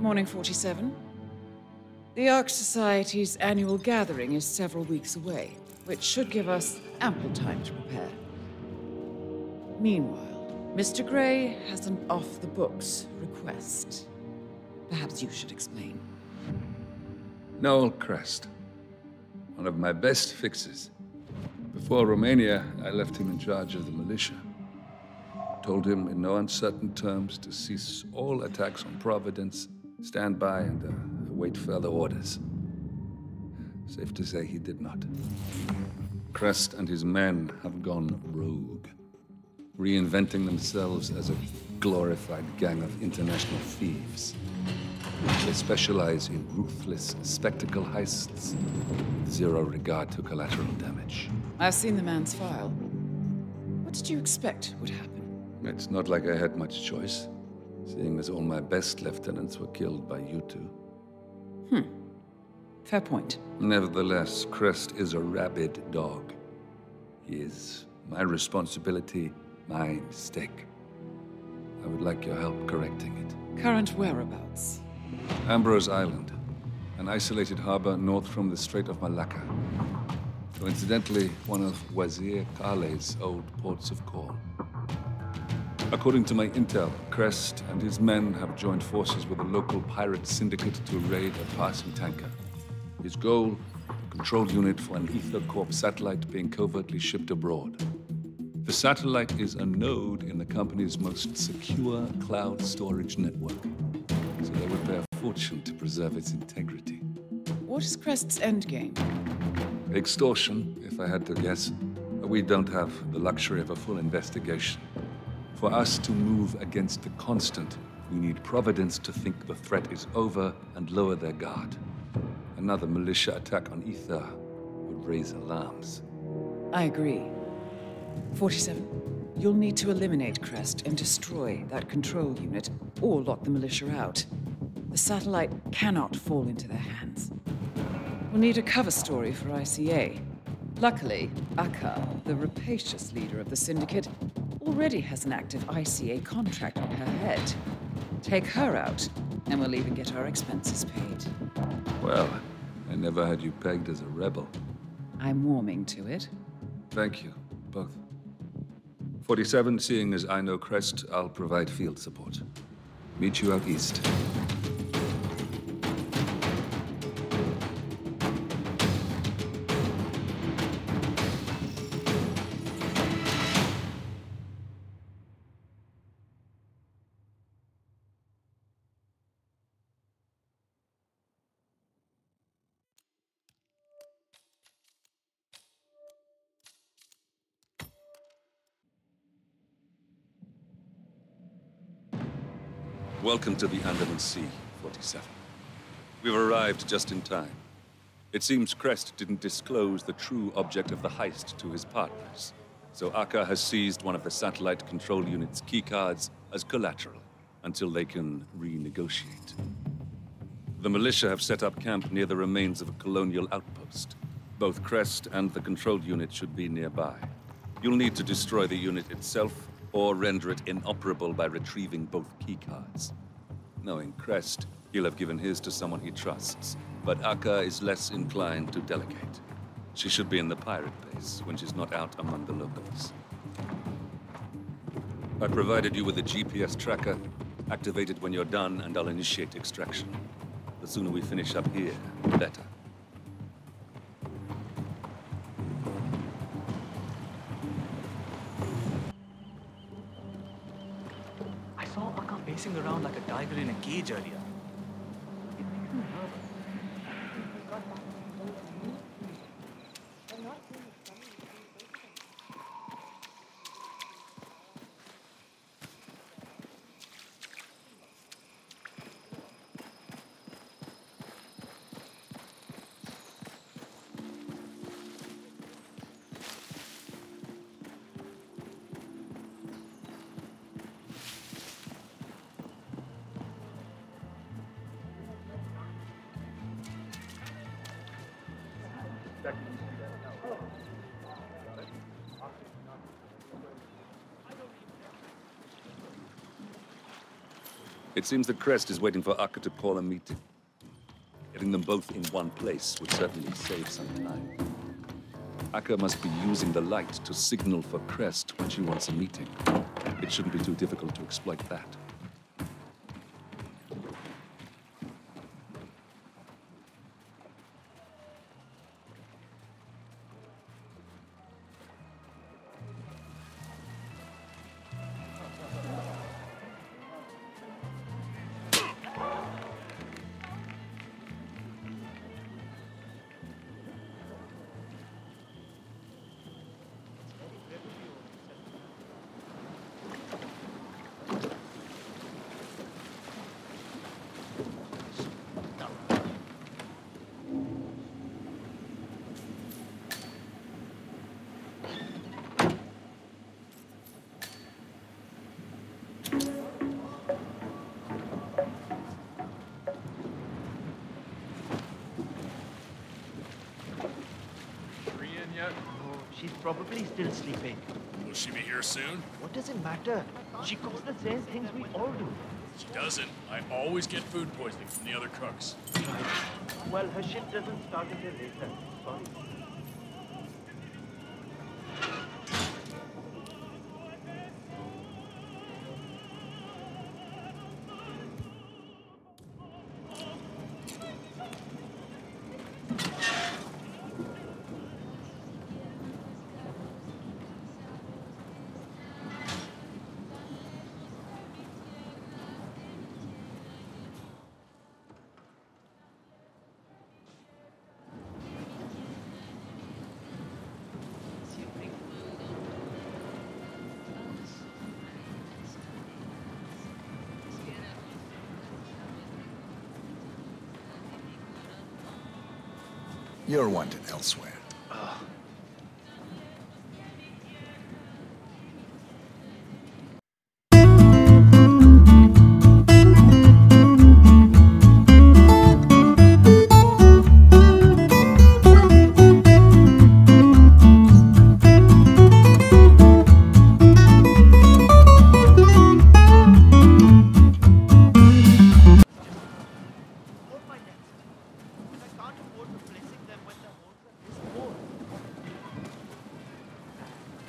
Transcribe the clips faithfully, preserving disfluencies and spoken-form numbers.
Morning, forty-seven. The Ark Society's annual gathering is several weeks away, which should give us ample time to prepare. Meanwhile, Mister Gray has an off-the-books request. Perhaps you should explain. Noel Crest. One of my best fixes. Before Romania, I left him in charge of the militia. Told him in no uncertain terms to cease all attacks on Providence, stand by and uh, await further orders. Safe to say he did not. Crest and his men have gone rogue, reinventing themselves as a glorified gang of international thieves. They specialize in ruthless spectacle heists with zero regard to collateral damage. I've seen the man's file. What did you expect would happen? It's not like I had much choice, seeing as all my best lieutenants were killed by you two. Hmm. Fair point. Nevertheless, Crest is a rabid dog. He is my responsibility, my mistake. I would like your help correcting it. Current whereabouts? Ambrose Island, an isolated harbor north from the Strait of Malacca. Coincidentally, one of Wazir Kale's old ports of call. According to my intel, Crest and his men have joined forces with a local pirate syndicate to raid a passing tanker. His goal, a control unit for an EtherCorp satellite being covertly shipped abroad. The satellite is a node in the company's most secure cloud storage network, so they would pay a fortune to preserve its integrity. What is Crest's endgame? Extortion, if I had to guess. We don't have the luxury of a full investigation. For us to move against the Constant, we need Providence to think the threat is over and lower their guard. Another militia attack on Ether would raise alarms. I agree. forty-seven, you'll need to eliminate Crest and destroy that control unit, or lock the militia out. The satellite cannot fall into their hands. We'll need a cover story for I C A. Luckily, Akka, the rapacious leader of the syndicate, already has an active I C A contract on her head. Take her out, and we'll even get our expenses paid. Well, I never had you pegged as a rebel. I'm warming to it. Thank you, both. forty-seven, seeing as I know Crest, I'll provide field support. Meet you out east. Welcome to the Andaman Sea, forty-seven. We've arrived just in time. It seems Crest didn't disclose the true object of the heist to his partners, so Akka has seized one of the satellite control unit's keycards as collateral until they can renegotiate. The militia have set up camp near the remains of a colonial outpost. Both Crest and the control unit should be nearby. You'll need to destroy the unit itself, or render it inoperable by retrieving both keycards. Knowing Crest, he'll have given his to someone he trusts, but Akka is less inclined to delegate. She should be in the pirate base when she's not out among the locals. I provided you with a G P S tracker. Activate it when you're done, and I'll initiate extraction. The sooner we finish up here, the better. Around like a tiger in a cage earlier. It seems that Crest is waiting for Akka to call a meeting. Getting them both in one place would certainly save some time. Akka must be using the light to signal for Crest when she wants a meeting. It shouldn't be too difficult to exploit that. She's probably still sleeping. Will she be here soon? What does it matter? She cooks the same things we all do. She doesn't. I always get food poisoning from the other cooks. Well, her shift doesn't start until later. Sorry. You're wanted elsewhere. Uh.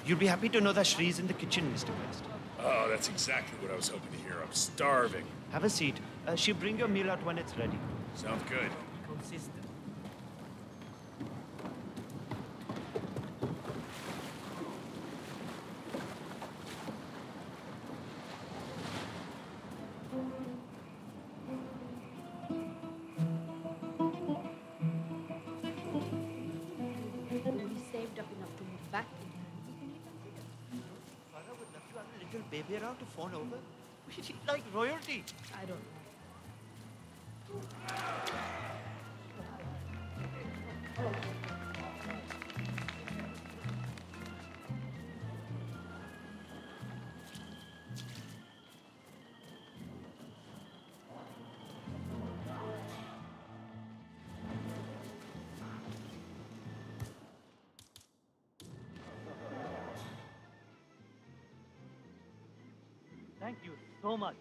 You'll be happy to know that Shree's in the kitchen, Mister West. Oh, that's exactly what I was hoping to hear. I'm starving. Have a seat. Uh, she'll bring your meal out when it's ready. Sounds good. Consistent. Baby around to phone over? We she's like royalty. I don't know. Thank you so much.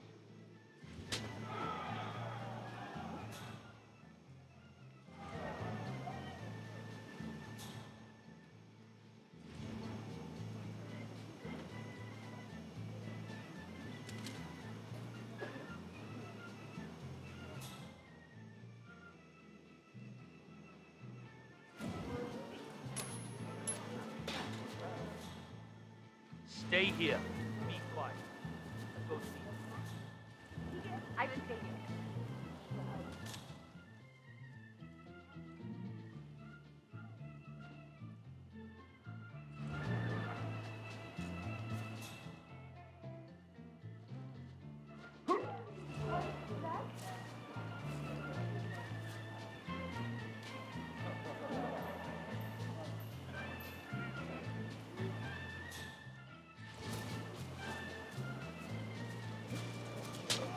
Stay here.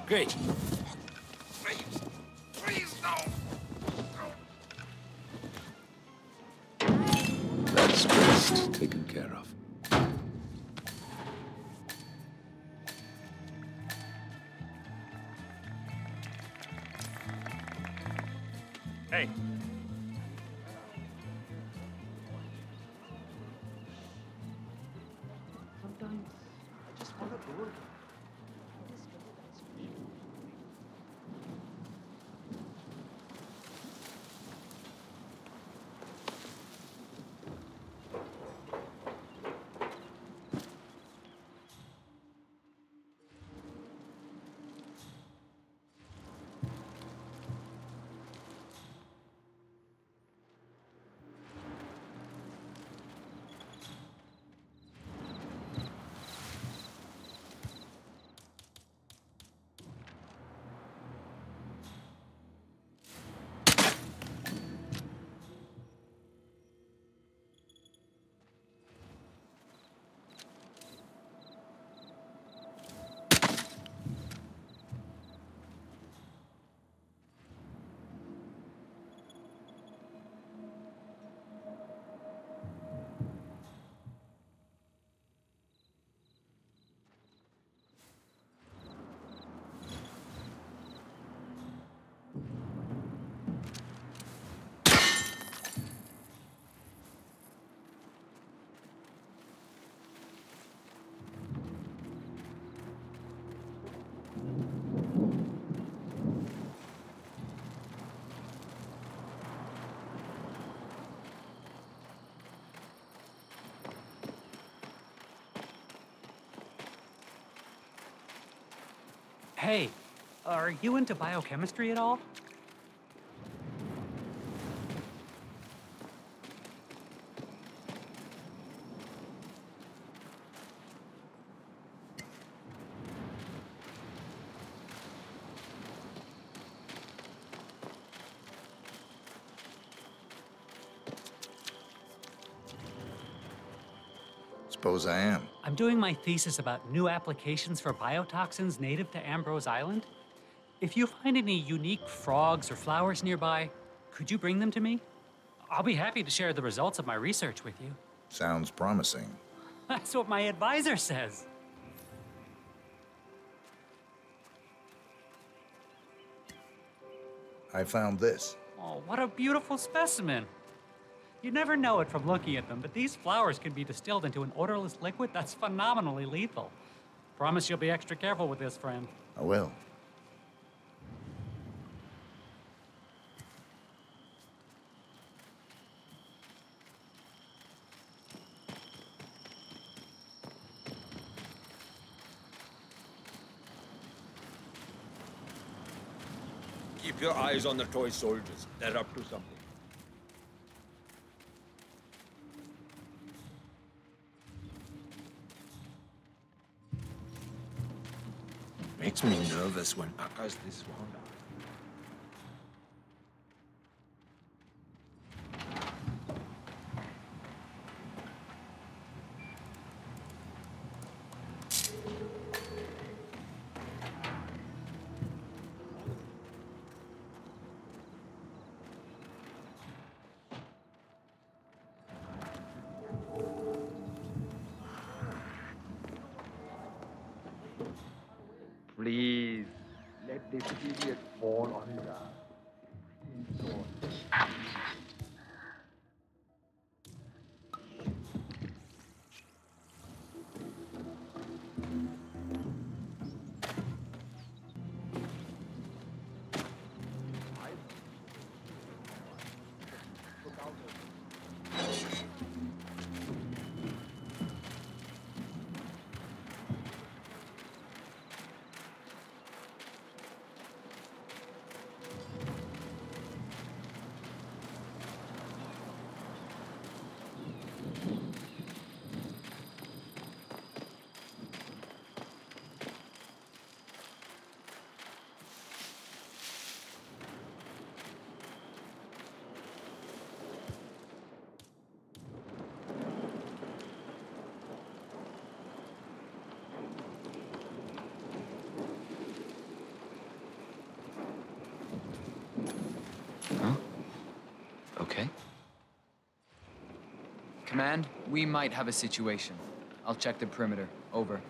Great. Please, please, no. no. That's best taken care of. Hey. Sometimes I just want to go. Hey, are you into biochemistry at all? Suppose I am. I'm doing my thesis about new applications for biotoxins native to Ambrose Island. If you find any unique frogs or flowers nearby, could you bring them to me? I'll be happy to share the results of my research with you. Sounds promising. That's what my advisor says. I found this. Oh, what a beautiful specimen. You never know it from looking at them, but these flowers can be distilled into an odorless liquid that's phenomenally lethal. Promise you'll be extra careful with this, friend. I will. Keep your eyes on the toy soldiers. They're up to something. Makes me nervous when Akka's this one. Please, let this idiot fall on his ass. Command, we might have a situation. I'll check the perimeter. Over.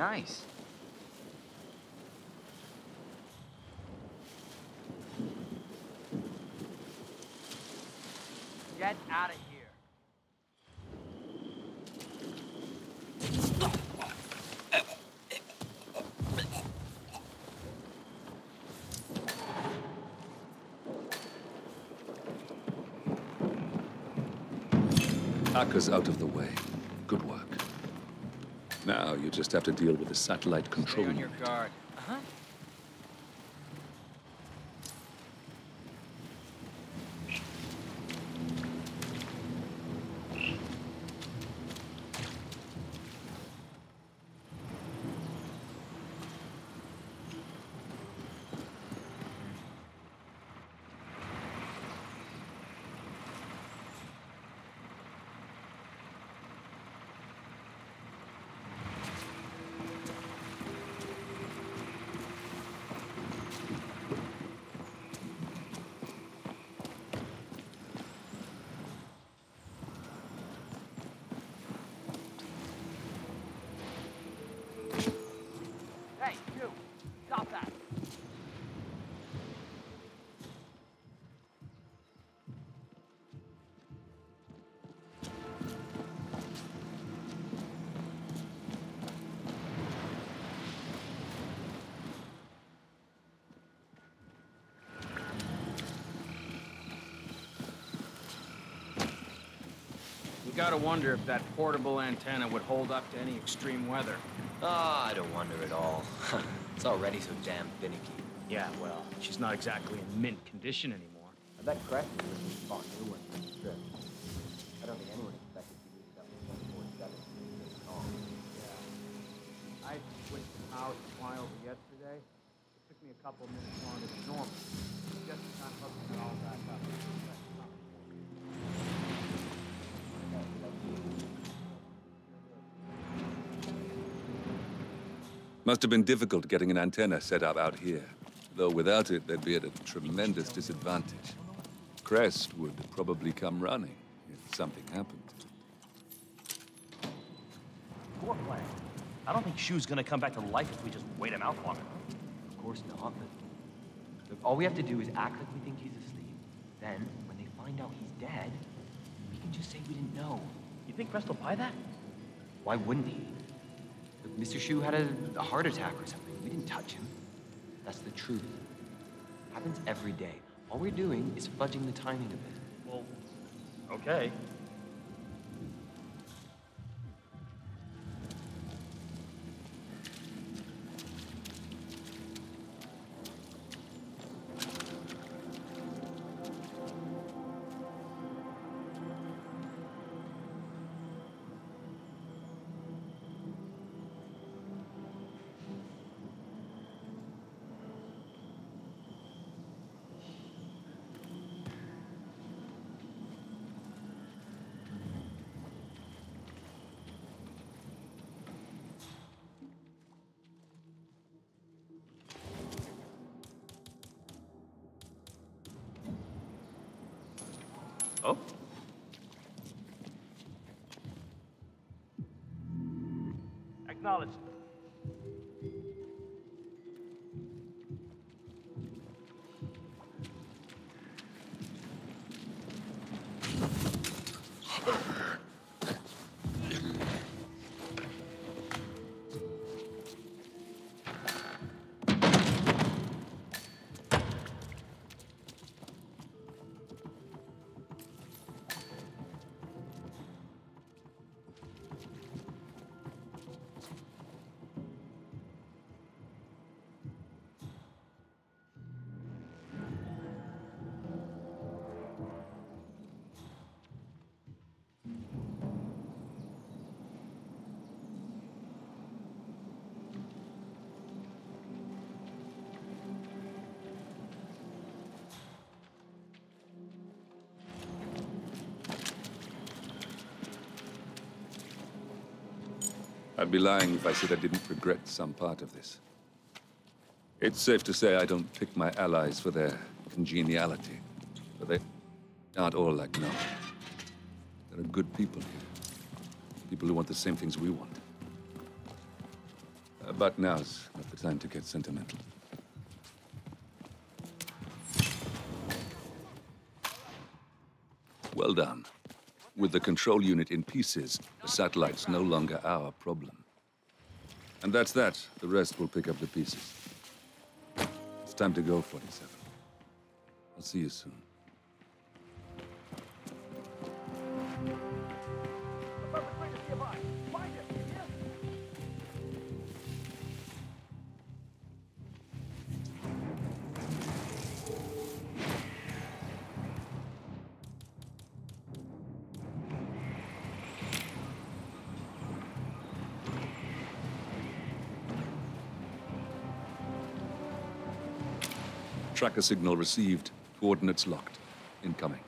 Nice. Get out of here. Akka's out of the way. Good work. Now you just have to deal with the satellite control unit. Stay on your guard. Uh-huh. Gotta wonder if that portable antenna would hold up to any extreme weather. Ah, oh, I don't wonder at all. It's already so damn finicky. Yeah, well, she's not exactly in mint condition anymore. I bet Crest was bought new ones for the trip. I don't think anyone expected to use that twenty-four seven this long. Yeah. I switched them out and wild yesterday. It took me a couple minutes longer than normal. Just not hooking it all back up. Must have been difficult getting an antenna set up out here, though without it they'd be at a tremendous disadvantage. Crest would probably come running if something happened. Poor plan. I don't think Shu's gonna come back to life if we just wait him out long enough. Of course not, but look, all we have to do is act like we think he's asleep. Then, when they find out he's dead, we can just say we didn't know. You think Crest will buy that? Why wouldn't he? Mister Shu had a, a heart attack or something. We didn't touch him. That's the truth. Happens every day. All we're doing is fudging the timing of it. Well, okay. Oh? Acknowledged. I'd be lying if I said I didn't regret some part of this. It's safe to say I don't pick my allies for their congeniality, but they aren't all like Noel. There are good people here. People who want the same things we want. But now's not the time to get sentimental. Well done. With the control unit in pieces, the satellite's no longer our problem. And that's that. The rest will pick up the pieces. It's time to go, forty-seven. I'll see you soon. Tracker signal received. Coordinates locked. Incoming.